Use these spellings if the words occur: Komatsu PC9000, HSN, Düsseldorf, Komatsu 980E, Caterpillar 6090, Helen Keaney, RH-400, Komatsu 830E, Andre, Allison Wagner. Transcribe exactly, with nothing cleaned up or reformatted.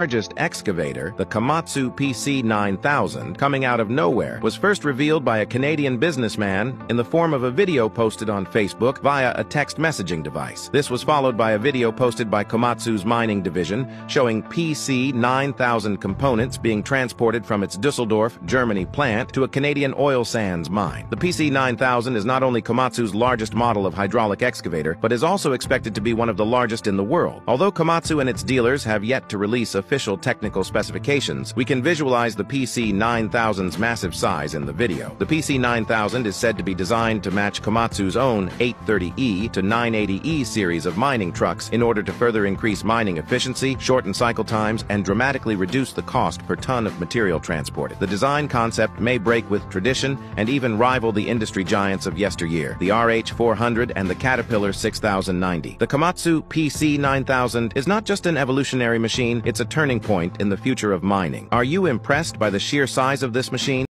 largest excavator, the Komatsu P C nine thousand, coming out of nowhere, was first revealed by a Canadian businessman in the form of a video posted on Facebook via a text messaging device. This was followed by a video posted by Komatsu's mining division showing P C nine thousand components being transported from its Düsseldorf, Germany plant to a Canadian oil sands mine. The P C nine thousand is not only Komatsu's largest model of hydraulic excavator, but is also expected to be one of the largest in the world. Although Komatsu and its dealers have yet to release a official technical specifications, we can visualize the P C nine thousand's massive size in the video. The P C nine thousand is said to be designed to match Komatsu's own eight thirty E to nine eighty E series of mining trucks in order to further increase mining efficiency, shorten cycle times, and dramatically reduce the cost per ton of material transported. The design concept may break with tradition and even rival the industry giants of yesteryear, the R H four hundred and the Caterpillar six thousand ninety. The Komatsu P C nine thousand is not just an evolutionary machine, it's a turning point in the future of mining. Are you impressed by the sheer size of this machine?